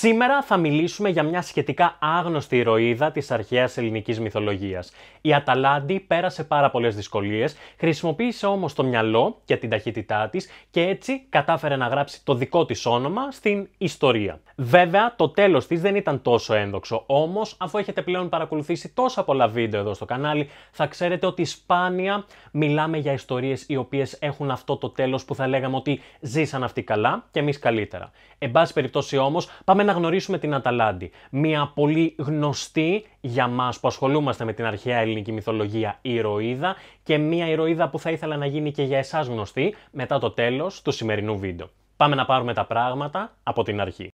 Σήμερα θα μιλήσουμε για μια σχετικά άγνωστη ηρωίδα της αρχαίας ελληνικής μυθολογίας. Η Αταλάντη πέρασε πάρα πολλές δυσκολίες, χρησιμοποίησε όμως το μυαλό και την ταχύτητά της και έτσι κατάφερε να γράψει το δικό της όνομα στην ιστορία. Βέβαια, το τέλος της δεν ήταν τόσο ένδοξο, όμως αφού έχετε πλέον παρακολουθήσει τόσα πολλά βίντεο εδώ στο κανάλι, θα ξέρετε ότι σπάνια μιλάμε για ιστορίες οι οποίες έχουν αυτό το τέλος που θα λέγαμε ότι ζήσαν αυτοί καλά και εμείς καλύτερα. Εν πάση περιπτώσει όμως, πάμε να γνωρίσουμε την Αταλάντη, μια πολύ γνωστή για μας που ασχολούμαστε με την αρχαία ελληνική μυθολογία ηρωίδα και μια ηρωίδα που θα ήθελα να γίνει και για εσάς γνωστή μετά το τέλος του σημερινού βίντεο. Πάμε να πάρουμε τα πράγματα από την αρχή.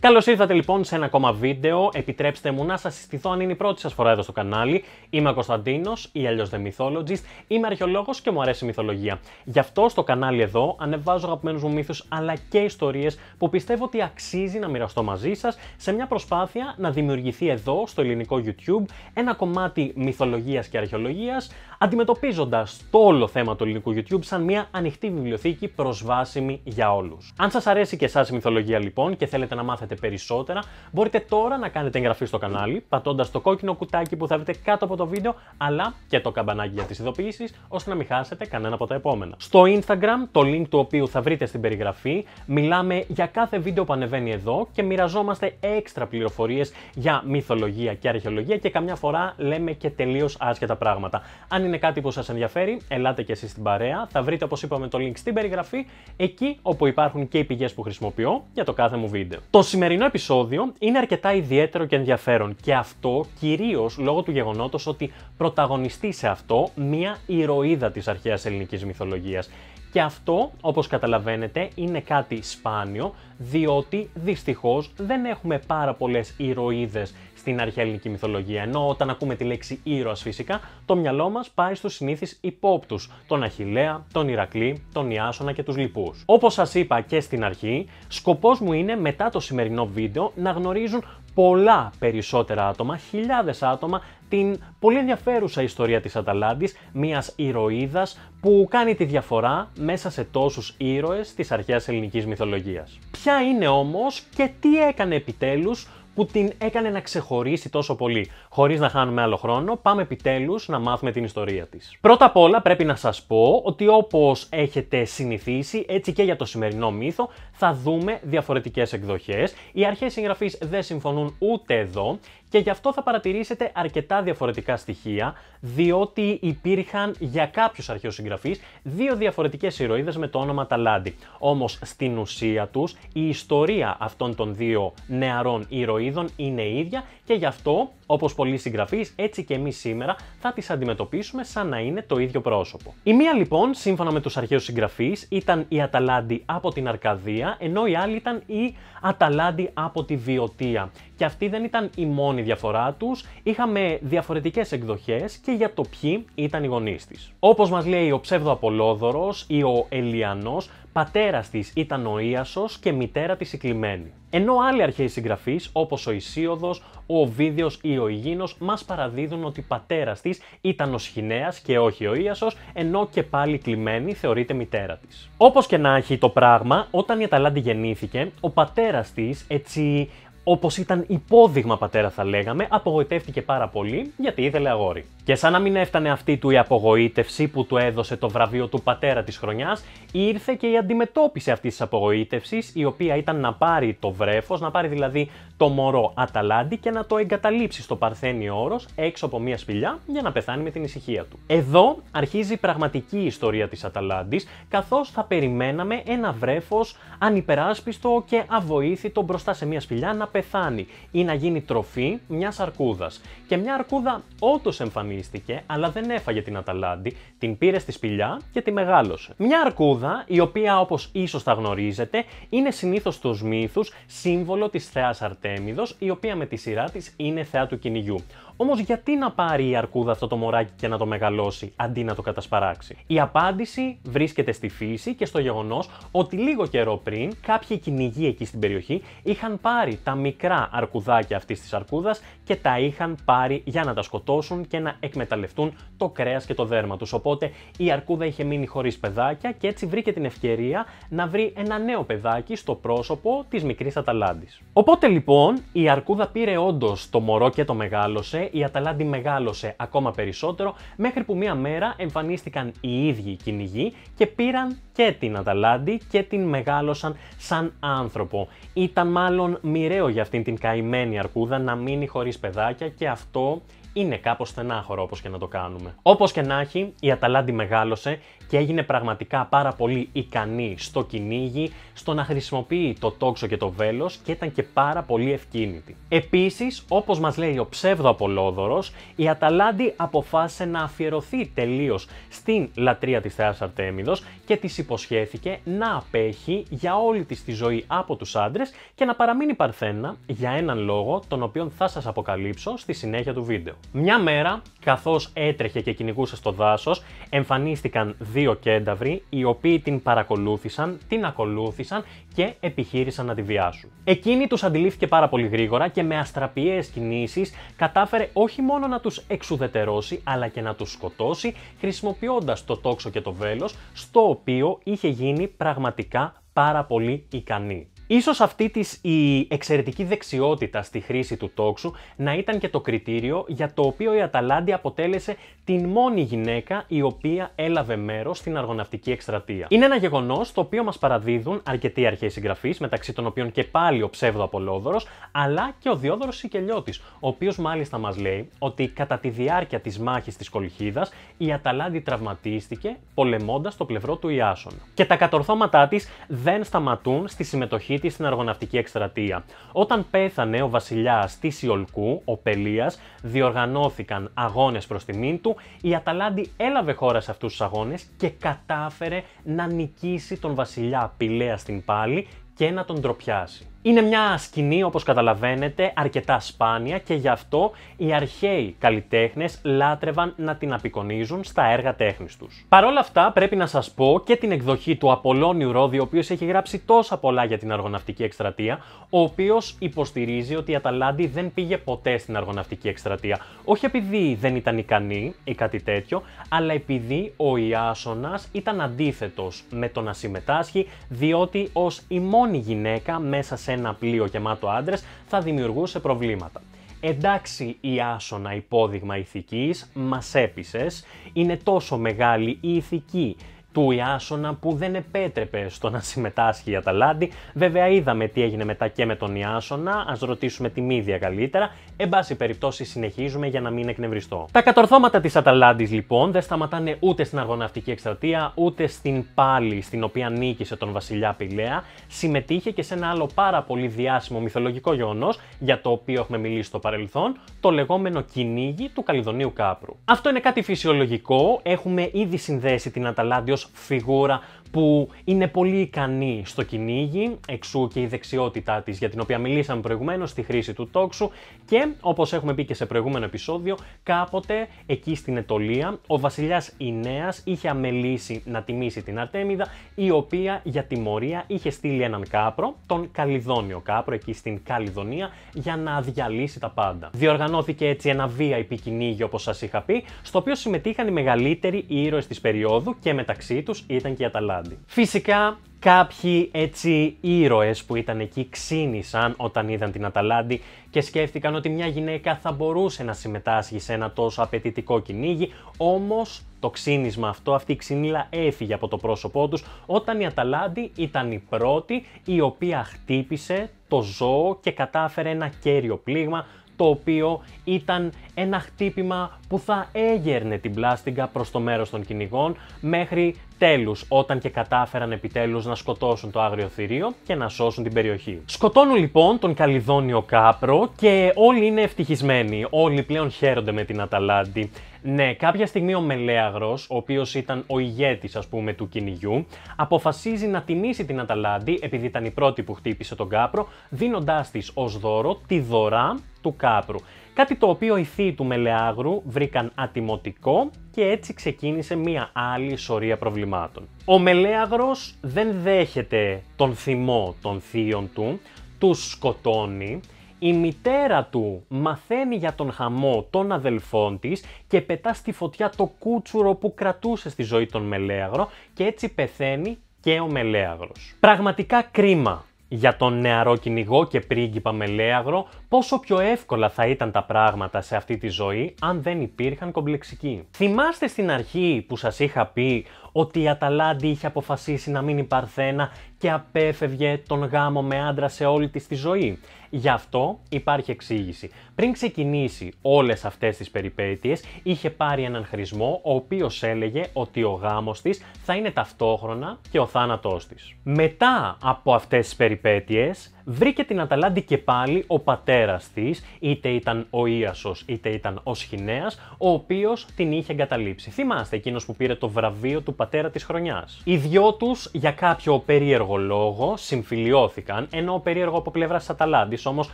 Καλώς ήρθατε λοιπόν σε ένα ακόμα βίντεο. Επιτρέψτε μου να σας συστηθώ αν είναι η πρώτη σας φορά εδώ στο κανάλι. Είμαι ο Κωνσταντίνος ή αλλιώς The Mythologist. Είμαι αρχαιολόγος και μου αρέσει η μυθολογία. Γι' αυτό στο κανάλι εδώ ανεβάζω αγαπημένους μου μύθους αλλά και ιστορίες που πιστεύω ότι αξίζει να μοιραστώ μαζί σας σε μια προσπάθεια να δημιουργηθεί εδώ στο ελληνικό YouTube ένα κομμάτι μυθολογίας και αρχαιολογίας, αντιμετωπίζοντας το όλο θέμα του ελληνικού YouTube σαν μια ανοιχτή βιβλιοθήκη προσβάσιμη για όλους. Αν σας αρέσει και εσάς η μυθολογία λοιπόν και θέλετε να μάθετε περισσότερα, μπορείτε τώρα να κάνετε εγγραφή στο κανάλι πατώντας το κόκκινο κουτάκι που θα βρείτε κάτω από το βίντεο αλλά και το καμπανάκι για τις ειδοποιήσεις ώστε να μην χάσετε κανένα από τα επόμενα. Στο Instagram, το link του οποίου θα βρείτε στην περιγραφή, μιλάμε για κάθε βίντεο που ανεβαίνει εδώ και μοιραζόμαστε έξτρα πληροφορίες για μυθολογία και αρχαιολογία και καμιά φορά λέμε και τελείως άσχετα πράγματα. Αν είναι κάτι που σας ενδιαφέρει, ελάτε και εσείς στην παρέα. Θα βρείτε, όπως είπαμε, το link στην περιγραφή εκεί όπου υπάρχουν και οι πηγές που χρησιμοποιώ για το κάθε μου βίντεο. Το σημερινό επεισόδιο είναι αρκετά ιδιαίτερο και ενδιαφέρον και αυτό κυρίως λόγω του γεγονότος ότι πρωταγωνιστεί σε αυτό μία ηρωίδα της αρχαίας ελληνικής μυθολογίας. Και αυτό, όπως καταλαβαίνετε, είναι κάτι σπάνιο, διότι δυστυχώς δεν έχουμε πάρα πολλές ηρωίδες στην αρχαία ελληνική μυθολογία. Ενώ όταν ακούμε τη λέξη ήρωας, φυσικά, το μυαλό μας πάει στους συνήθεις υπόπτους, τον Αχιλλέα, τον Ηρακλή, τον Ιάσονα και τους λοιπούς. Όπως σας είπα και στην αρχή, σκοπός μου είναι μετά το σημερινό βίντεο να γνωρίζουν πολλά περισσότερα άτομα, χιλιάδες άτομα, την πολύ ενδιαφέρουσα ιστορία της Αταλάντης, μιας ηρωίδας που κάνει τη διαφορά μέσα σε τόσους ήρωες της αρχαίας ελληνικής μυθολογίας. Ποια είναι όμως και τι έκανε επιτέλους που την έκανε να ξεχωρίσει τόσο πολύ? Χωρίς να χάνουμε άλλο χρόνο, πάμε επιτέλους να μάθουμε την ιστορία της. Πρώτα απ' όλα πρέπει να σας πω ότι όπως έχετε συνηθίσει, έτσι και για το σημερινό μύθο, θα δούμε διαφορετικές εκδοχές. Οι αρχαίες συγγραφείς δεν συμφωνούν ούτε εδώ και γι' αυτό θα παρατηρήσετε αρκετά διαφορετικά στοιχεία, διότι υπήρχαν για κάποιους αρχαίους συγγραφείς δύο διαφορετικές ηρωίδες με το όνομα Αταλάντη. Όμως στην ουσία τους η ιστορία αυτών των δύο νεαρών ηρωίδων είναι ίδια και γι' αυτό, όπως πολλοί συγγραφείς, έτσι και εμείς σήμερα θα τις αντιμετωπίσουμε σαν να είναι το ίδιο πρόσωπο. Η μία λοιπόν, σύμφωνα με τους αρχαίους συγγραφείς, ήταν η Αταλάντη από την Αρκαδία, ενώ η άλλη ήταν η Αταλάντη από τη Βιωτία. Και αυτή δεν ήταν η μόνη διαφορά τους, είχαμε διαφορετικές εκδοχές και για το ποιοι ήταν οι γονείς της. Όπως μας λέει ο ψεύδο Απολόδωρος ή ο Ελιανός, πατέρας της ήταν ο Ίασος και μητέρα της η Κλιμμένη. Ενώ άλλοι αρχαίοι συγγραφείς, όπως ο Ισίωδος, ο Οβίδιος ή ο Υγίνος, μας παραδίδουν ότι πατέρας της ήταν ο Σχοινέας και όχι ο Ίασος, ενώ και πάλι η Κλιμμένη θεωρείται μητέρα της. Όπως και να έχει το πράγμα, όταν η Αταλάντη γεννήθηκε, ο πατέρας της, έτσι όπως ήταν υπόδειγμα πατέρα θα λέγαμε, απογοητεύτηκε πάρα πολύ γιατί ήθελε αγόρι. Και σαν να μην έφτανε αυτή του η απογοήτευση που του έδωσε το βραβείο του πατέρα της χρονιάς, ήρθε και η αντιμετώπιση αυτής της απογοήτευσης, η οποία ήταν να πάρει το βρέφος, να πάρει δηλαδή το μωρό Αταλάντη και να το εγκαταλείψει στο Παρθένιο όρος έξω από μια σπηλιά για να πεθάνει με την ησυχία του. Εδώ αρχίζει η πραγματική ιστορία της Αταλάντης, καθώς θα περιμέναμε ένα βρέφος ανυπεράσπιστο και αβοήθητο μπροστά σε μια σπηλιά να πεθάνει ή να γίνει τροφή μιας αρκούδας. Και μια αρκούδα όντως εμφανίστηκε, αλλά δεν έφαγε την Αταλάντη, την πήρε στη σπηλιά και τη μεγάλωσε. Μια αρκούδα, η οποία όπως ίσως θα γνωρίζετε, είναι συνήθως στους μύθους σύμβολο της θεάς Αρτέμιδος, η οποία με τη σειρά της είναι θεά του κυνηγιού. Όμως γιατί να πάρει η Αρκούδα αυτό το μωράκι και να το μεγαλώσει, αντί να το κατασπαράξει? Η απάντηση βρίσκεται στη φύση και στο γεγονός ότι λίγο καιρό πριν κάποιοι κυνηγοί εκεί στην περιοχή είχαν πάρει τα μικρά αρκουδάκια αυτής της αρκούδας και τα είχαν πάρει για να τα σκοτώσουν και να εκμεταλλευτούν το κρέας και το δέρμα τους. Οπότε η αρκούδα είχε μείνει χωρίς παιδάκια και έτσι βρήκε την ευκαιρία να βρει ένα νέο παιδάκι στο πρόσωπο της μικρής Αταλάντης. Οπότε λοιπόν η αρκούδα πήρε όντως το μωρό και το μεγάλωσε, η Αταλάντη μεγάλωσε ακόμα περισσότερο, μέχρι που μία μέρα εμφανίστηκαν οι ίδιοι οι κυνηγοί και πήραν και την Αταλάντη και την μεγάλωσαν σαν άνθρωπο. Ήταν μάλλον μοιραίο για αυτήν την καημένη αρκούδα να μείνει χωρίς παιδάκια και αυτό είναι κάπως στενάχωρο, όπως και να το κάνουμε. Όπως και να έχει, η Αταλάντη μεγάλωσε και έγινε πραγματικά πάρα πολύ ικανή στο κυνήγι, στο να χρησιμοποιεί το τόξο και το βέλος και ήταν και πάρα πολύ ευκίνητη. Επίσης, όπως μας λέει ο ψεύδο Απολόδωρος, η Αταλάντη αποφάσισε να αφιερωθεί τελείως στην λατρεία της θεάς Αρτέμιδος και της υποσχέθηκε να απέχει για όλη της τη ζωή από τους άντρες και να παραμείνει παρθένα για έναν λόγο, τον οποίο θα σας αποκαλύψω στη συνέχεια του βίντεο. Μια μέρα, καθώς έτρεχε και κυνηγούσε στο δάσος, εμφανίστηκαν δύο κένταυροι, οι οποίοι την παρακολούθησαν, την ακολούθησαν και επιχείρησαν να τη βιάσουν. Εκείνη τους αντιλήφθηκε πάρα πολύ γρήγορα και με αστραπιαίες κινήσεις κατάφερε όχι μόνο να τους εξουδετερώσει, αλλά και να τους σκοτώσει, χρησιμοποιώντας το τόξο και το βέλος, στο οποίο είχε γίνει πραγματικά πάρα πολύ ικανή. Ίσως αυτή της η εξαιρετική δεξιότητα στη χρήση του τόξου να ήταν και το κριτήριο για το οποίο η Αταλάντη αποτέλεσε την μόνη γυναίκα η οποία έλαβε μέρος στην αργοναυτική εκστρατεία. Είναι ένα γεγονός το οποίο μας παραδίδουν αρκετοί αρχαίοι συγγραφείς, μεταξύ των οποίων και πάλι ο ψεύδο Απολόδωρος, αλλά και ο Διόδωρος Σικελιώτης, ο οποίος μάλιστα μας λέει ότι κατά τη διάρκεια της μάχης της Κολχίδας η Αταλάντη τραυματίστηκε πολεμώντας το πλευρό του Ιάσονα. Και τα κατορθώματά της δεν σταματούν στη συμμετοχή της στην αργοναυτική εκστρατεία. Όταν πέθανε ο βασιλιάς της Ιολκού, ο Πελίας, διοργανώθηκαν αγώνες προς τιμήν του, η Αταλάντη έλαβε χώρα σε αυτούς τους αγώνες και κατάφερε να νικήσει τον βασιλιά Πηλέα στην πάλη και να τον ντροπιάσει. Είναι μια σκηνή, όπως καταλαβαίνετε, αρκετά σπάνια και γι' αυτό οι αρχαίοι καλλιτέχνες λάτρευαν να την απεικονίζουν στα έργα τέχνης τους. Παρ' όλα αυτά, πρέπει να σας πω και την εκδοχή του Απολώνιου Ρόδη, ο οποίος έχει γράψει τόσα πολλά για την αργοναυτική εκστρατεία, ο οποίος υποστηρίζει ότι η Αταλάντη δεν πήγε ποτέ στην αργοναυτική εκστρατεία. Όχι επειδή δεν ήταν ικανή ή κάτι τέτοιο, αλλά επειδή ο Ιάσονας ήταν αντίθετος με το να συμμετάσχει, διότι ως η μόνη γυναίκα μέσα σε ένα πλοίο γεμάτο άντρες θα δημιουργούσε προβλήματα. Εντάξει, Ιάσονα, υπόδειγμα ηθικής, μας έπεισες, είναι τόσο μεγάλη η ηθική του Ιάσονα που δεν επέτρεπε στο να συμμετάσχει η Αταλάντη. Βέβαια είδαμε τι έγινε μετά και με τον Ιάσονα, ας ρωτήσουμε τη Μύδια καλύτερα. Εν πάση περιπτώσει συνεχίζουμε για να μην εκνευριστώ. Τα κατορθώματα της Αταλάντης λοιπόν δεν σταματάνε ούτε στην αργοναυτική εκστρατεία, ούτε στην πάλη στην οποία νίκησε τον βασιλιά Πηλέα. Συμμετείχε και σε ένα άλλο πάρα πολύ διάσημο μυθολογικό γεγονός, για το οποίο έχουμε μιλήσει στο παρελθόν, το λεγόμενο κυνήγι του Καλλιδονίου Κάπρου. Αυτό είναι κάτι φυσιολογικό, έχουμε ήδη συνδέσει την Αταλάντη ως φιγούρα που είναι πολύ ικανή στο κυνήγι, εξού και η δεξιότητά της για την οποία μιλήσαμε προηγουμένως, στη χρήση του τόξου, και όπως έχουμε πει και σε προηγούμενο επεισόδιο, κάποτε εκεί στην Αιτωλία ο βασιλιάς Ινέας είχε αμελήσει να τιμήσει την Αρτέμιδα, η οποία για τιμωρία είχε στείλει έναν κάπρο, τον Καλλιδόνιο κάπρο, εκεί στην Καλλιδονία, για να διαλύσει τα πάντα. Διοργανώθηκε έτσι ένα VIP κυνήγι, όπως σας είχα πει, στο οποίο συμμετείχαν οι μεγαλύτεροι ήρωες της περίοδου και μεταξύ τους ήταν και η Αταλάντη. Φυσικά κάποιοι έτσι ήρωες που ήταν εκεί ξύνησαν όταν είδαν την Αταλάντη και σκέφτηκαν ότι μια γυναίκα θα μπορούσε να συμμετάσχει σε ένα τόσο απαιτητικό κυνήγι, όμως το ξύνισμα αυτό, αυτή η ξυνήλα έφυγε από το πρόσωπό τους όταν η Αταλάντη ήταν η πρώτη η οποία χτύπησε το ζώο και κατάφερε ένα κέριο πλήγμα, το οποίο ήταν ένα χτύπημα που θα έγερνε την πλάστιγκα προς το μέρος των κυνηγών, μέχρι τέλους, όταν και κατάφεραν επιτέλους να σκοτώσουν το άγριο θηρίο και να σώσουν την περιοχή. Σκοτώνουν λοιπόν τον Καλλιδόνιο Κάπρο και όλοι είναι ευτυχισμένοι, όλοι πλέον χαίρονται με την Αταλάντη. Ναι, κάποια στιγμή ο Μελέαγρος, ο οποίος ήταν ο ηγέτης, ας πούμε, του κυνηγιού, αποφασίζει να τιμήσει την Αταλάντη, επειδή ήταν η πρώτη που χτύπησε τον Κάπρο, δίνοντάς της ως δώρο τη δωρά του κάπρου. Κάτι το οποίο οι θείοι του Μελεάγρου βρήκαν ατιμωτικό και έτσι ξεκίνησε μία άλλη σωρία προβλημάτων. Ο Μελέαγρος δεν δέχεται τον θυμό των θείων του, τους σκοτώνει. Η μητέρα του μαθαίνει για τον χαμό των αδελφών της και πετά στη φωτιά το κούτσουρο που κρατούσε στη ζωή τον Μελέαγρο και έτσι πεθαίνει και ο Μελέαγρος. Πραγματικά κρίμα για τον νεαρό κυνηγό και πρίγκιπα Μελέαγρο, πόσο πιο εύκολα θα ήταν τα πράγματα σε αυτή τη ζωή αν δεν υπήρχαν κομπλεξικοί. Θυμάστε στην αρχή που σας είχα πει ότι η Αταλάντη είχε αποφασίσει να μείνει παρθένα και απέφευγε τον γάμο με άντρα σε όλη της τη ζωή? Γι' αυτό υπάρχει εξήγηση. Πριν ξεκινήσει όλες αυτές τις περιπέτειες, είχε πάρει έναν χρησμό ο οποίος έλεγε ότι ο γάμος της θα είναι ταυτόχρονα και ο θάνατός της. Μετά από αυτές τις περιπέτειες, βρήκε την Αταλάντη και πάλι ο πατέρας της, είτε ήταν ο Ίασος είτε ήταν ο Σχοινέας, ο οποίος την είχε εγκαταλείψει. Θυμάστε εκείνος που πήρε το βραβείο του πατέρα της χρονιάς. Οι δυο τους για κάποιο περίεργο λόγο συμφιλιώθηκαν, ενώ περίεργο από πλευράς της Αταλάντης, όμως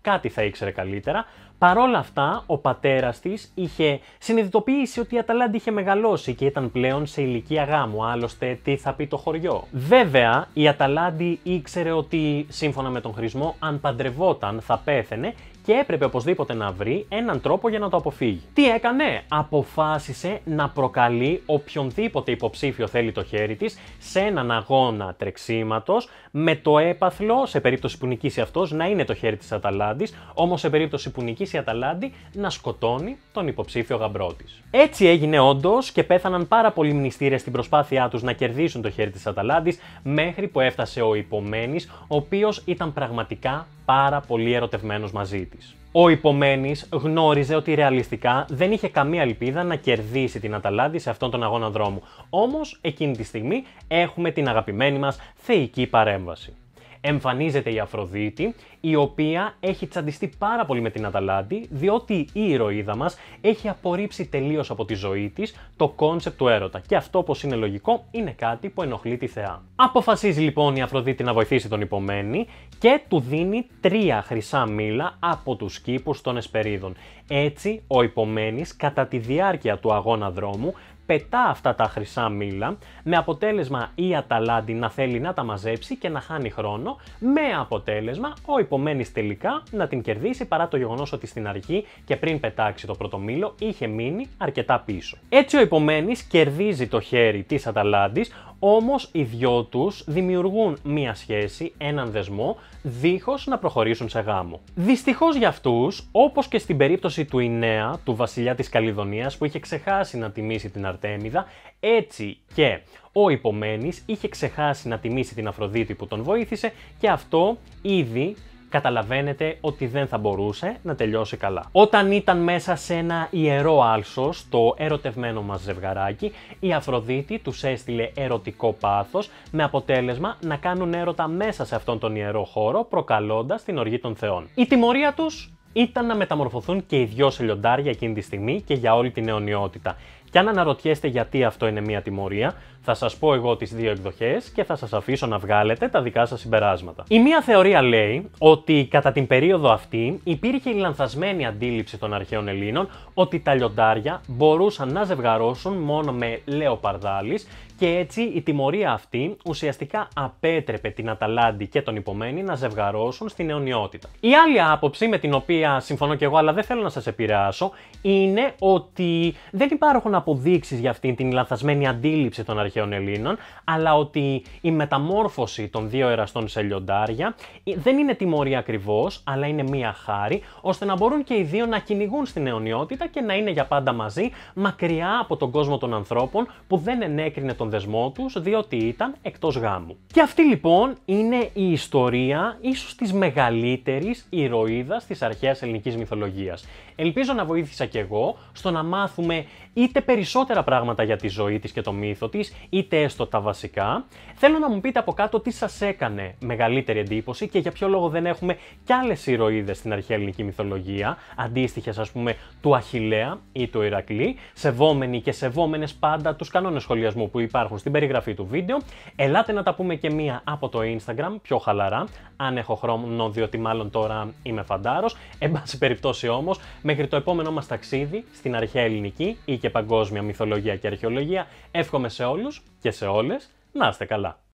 κάτι θα ήξερε καλύτερα. Παρόλα αυτά, ο πατέρας της είχε συνειδητοποιήσει ότι η Αταλάντη είχε μεγαλώσει και ήταν πλέον σε ηλικία γάμου, άλλωστε τι θα πει το χωριό. Βέβαια, η Αταλάντη ήξερε ότι σύμφωνα με τον χρησμό, αν παντρευόταν θα πέθαινε και έπρεπε οπωσδήποτε να βρει έναν τρόπο για να το αποφύγει. Τι έκανε? Αποφάσισε να προκαλεί οποιονδήποτε υποψήφιο θέλει το χέρι της σε έναν αγώνα τρεξίματος, με το έπαθλο, σε περίπτωση που νικήσει αυτός, να είναι το χέρι της Αταλάντης, όμως σε περίπτωση που νικήσει η Αταλάντη να σκοτώνει τον υποψήφιο γαμπρό της. Έτσι έγινε όντως και πέθαναν πάρα πολλοί μνηστήρες στην προσπάθειά τους να κερδίσουν το χέρι της Αταλάντης, μέχρι που έφτασε ο Ιπομένης, ο οποίος ήταν πραγματικά πάρα πολύ ερωτευμένος μαζί της. Ο Ιπομένης γνώριζε ότι ρεαλιστικά δεν είχε καμία ελπίδα να κερδίσει την Αταλάντη σε αυτόν τον αγώνα δρόμου. Όμως εκείνη τη στιγμή έχουμε την αγαπημένη μας θεϊκή παρέμβαση. Εμφανίζεται η Αφροδίτη, η οποία έχει τσαντιστεί πάρα πολύ με την Αταλάντη, διότι η ηρωίδα μας έχει απορρίψει τελείως από τη ζωή της το κόνσεπτ του έρωτα. Και αυτό, όπως είναι λογικό, είναι κάτι που ενοχλεί τη θεά. Αποφασίζει λοιπόν η Αφροδίτη να βοηθήσει τον Ιπομένη και του δίνει 3 χρυσά μήλα από τους κήπους των Εσπερίδων. Έτσι, ο Ιπομένης κατά τη διάρκεια του αγώνα δρόμου πετά αυτά τα χρυσά μήλα, με αποτέλεσμα η Αταλάντη να θέλει να τα μαζέψει και να χάνει χρόνο, με αποτέλεσμα ο Ιπομένης τελικά να την κερδίσει, παρά το γεγονός ότι στην αρχή και πριν πετάξει το πρώτο μήλο είχε μείνει αρκετά πίσω. Έτσι ο Ιπομένης κερδίζει το χέρι της Αταλάντης, όμως οι δυο τους δημιουργούν μία σχέση, έναν δεσμό, δίχως να προχωρήσουν σε γάμο. Δυστυχώς για αυτούς, όπως και στην περίπτωση του Ινέα, του βασιλιά της Καλλιδονίας που είχε ξεχάσει να τιμήσει την Αρτέμιδα, έτσι και ο Ιπομένης είχε ξεχάσει να τιμήσει την Αφροδίτη που τον βοήθησε και αυτό ήδη καταλαβαίνετε ότι δεν θα μπορούσε να τελειώσει καλά. Όταν ήταν μέσα σε ένα ιερό άλσος, το ερωτευμένο μας ζευγαράκι, η Αφροδίτη τους έστειλε ερωτικό πάθος, με αποτέλεσμα να κάνουν έρωτα μέσα σε αυτόν τον ιερό χώρο, προκαλώντας την οργή των θεών. Η τιμωρία τους ήταν να μεταμορφωθούν και οι δυο σε λιοντάρια εκείνη τη στιγμή και για όλη την αιωνιότητα. Και αν αναρωτιέστε γιατί αυτό είναι μία τιμωρία, θα σας πω εγώ τις δύο εκδοχές και θα σας αφήσω να βγάλετε τα δικά σας συμπεράσματα. Η μία θεωρία λέει ότι κατά την περίοδο αυτή υπήρχε η λανθασμένη αντίληψη των αρχαίων Ελλήνων ότι τα λιοντάρια μπορούσαν να ζευγαρώσουν μόνο με λεοπαρδάλεις και έτσι η τιμωρία αυτή ουσιαστικά απέτρεπε την Αταλάντη και τον Ιπομένη να ζευγαρώσουν στην αιωνιότητα. Η άλλη άποψη, με την οποία συμφωνώ και εγώ αλλά δεν θέλω να σας επηρεάσω, είναι ότι δεν υπάρχουν αποδείξεις για αυτήν την λανθασμένη αντίληψη των αρχαίων Ελλήνων, αλλά ότι η μεταμόρφωση των δύο εραστών σε λιοντάρια δεν είναι τιμωρία ακριβώς, αλλά είναι μία χάρη, ώστε να μπορούν και οι δύο να κυνηγούν στην αιωνιότητα και να είναι για πάντα μαζί, μακριά από τον κόσμο των ανθρώπων που δεν ενέκρινε τον δεσμό τους, διότι ήταν εκτός γάμου. Και αυτή λοιπόν είναι η ιστορία ίσως της μεγαλύτερης ηρωίδας της αρχαίας ελληνικής μυθολογίας. Ελπίζω να βοήθησα κι εγώ στο να μάθουμε είτε περισσότερα πράγματα για τη ζωή της και το μύθο της, είτε έστω τα βασικά. Θέλω να μου πείτε από κάτω τι σας έκανε μεγαλύτερη εντύπωση και για ποιο λόγο δεν έχουμε κι άλλες ηρωίδες στην αρχαία ελληνική μυθολογία, αντίστοιχες ας πούμε του Αχιλλέα ή του Ηρακλή, σεβόμενοι και σεβόμενες πάντα τους κανόνες σχολιασμού που υπάρχουν στην περιγραφή του βίντεο. Ελάτε να τα πούμε και μία από το Instagram, πιο χαλαρά, αν έχω χρόνο, διότι μάλλον τώρα είμαι φαντάρος. Εν πάση περιπτώσει όμως, μέχρι το επόμενό μας ταξίδι στην αρχαία ελληνική ή και παγκόσμια μυθολογία και αρχαιολογία, εύχομαι σε όλους και σε όλες να είστε καλά.